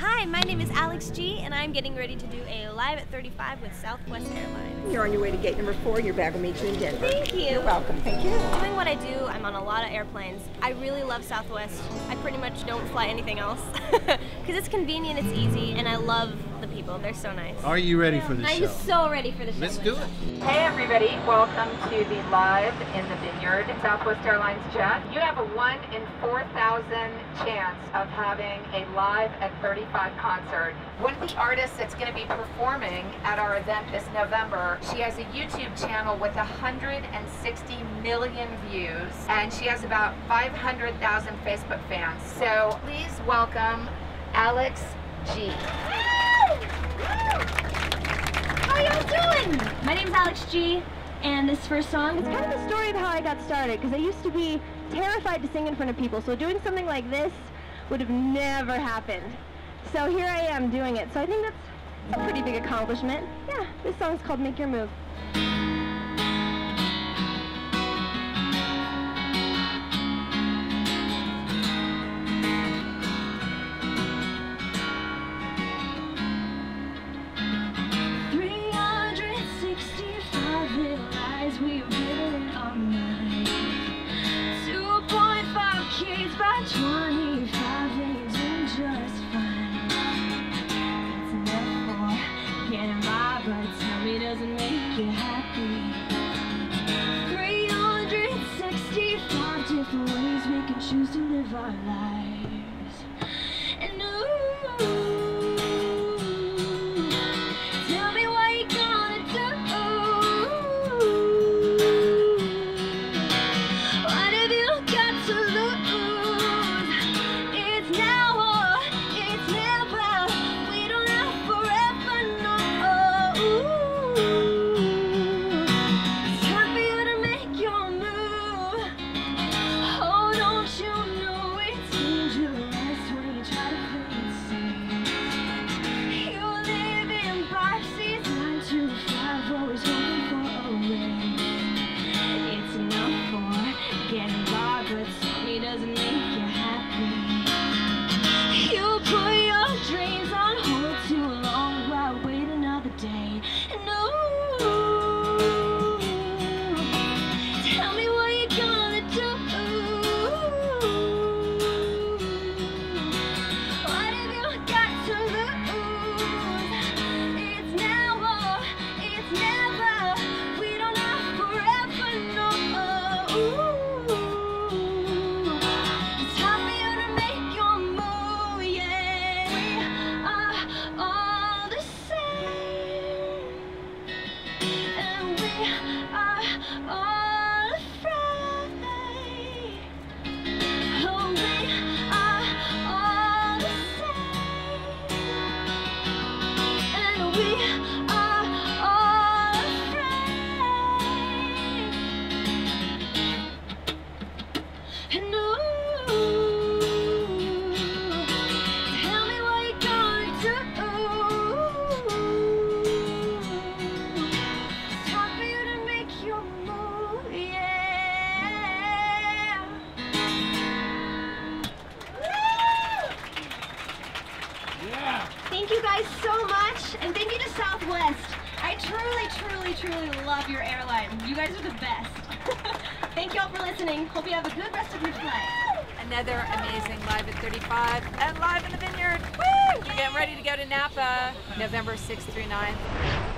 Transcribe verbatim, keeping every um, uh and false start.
Hi, my name is Alex G, and I'm getting ready to do a Live at thirty-five with Southwest Airlines. You're on your way to gate number four. Your bag will meet you in Denver. Thank you. You're welcome. Thank you. Doing what I do, I'm on a lot of airplanes. I really love Southwest. I pretty much don't fly anything else because it's convenient, it's easy, and I love the people. They're so nice. Are you ready for the show? I am so ready for the show. Let's do it. Hey, everybody. Welcome to the Live in the Vineyard Southwest Airlines jet. You have a one in four thousand chance of having a Live at thirty-five concert. One of the artists that's going to be performing at our event this November, she has a YouTube channel with one hundred sixty million views, and she has about five hundred thousand Facebook fans. So please welcome Alex G. How y'all doing? My name's Alex G, and this first song, it's kind of the story of how I got started, because I used to be terrified to sing in front of people, so doing something like this would have never happened. So here I am doing it, so I think that's a pretty big accomplishment. Yeah, this song's called Make Your Move. Choose to live our lives, and ooh, tell me what you gonna do. What have you got to lose? It's now or it's never. We don't have forever, no. It's time for you to make your move. Oh, don't you know it's dangerous when you try to play it safe? You live in boxes, nine to five, always hoping for a win. It's enough for getting by, but it doesn't make you happy. You put your dreams on hold too long while wait another day. And ooh, tell me what you're gonna do. What have you got to lose? It's now or it's never. We don't have forever, no. It's time for you to make your move, yeah. We are all the same, and we are all afraid. Oh, we are all the same, and we are all afraid. And ooh, tell me what you're gonna do. It's time for you to make your move, yeah. Yeah. Thank you guys so much, and thank you to Southwest. I truly, truly, truly love your airline. You guys are the best. Thank y'all for listening. Hope you have a good rest of your flight. Another amazing Live at thirty-five and Live in the Vineyard. Woo! We're getting ready to go to Napa, November sixth through ninth.